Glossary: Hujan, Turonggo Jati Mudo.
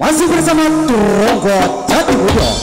Masih bersama Turonggo Jati Mudo.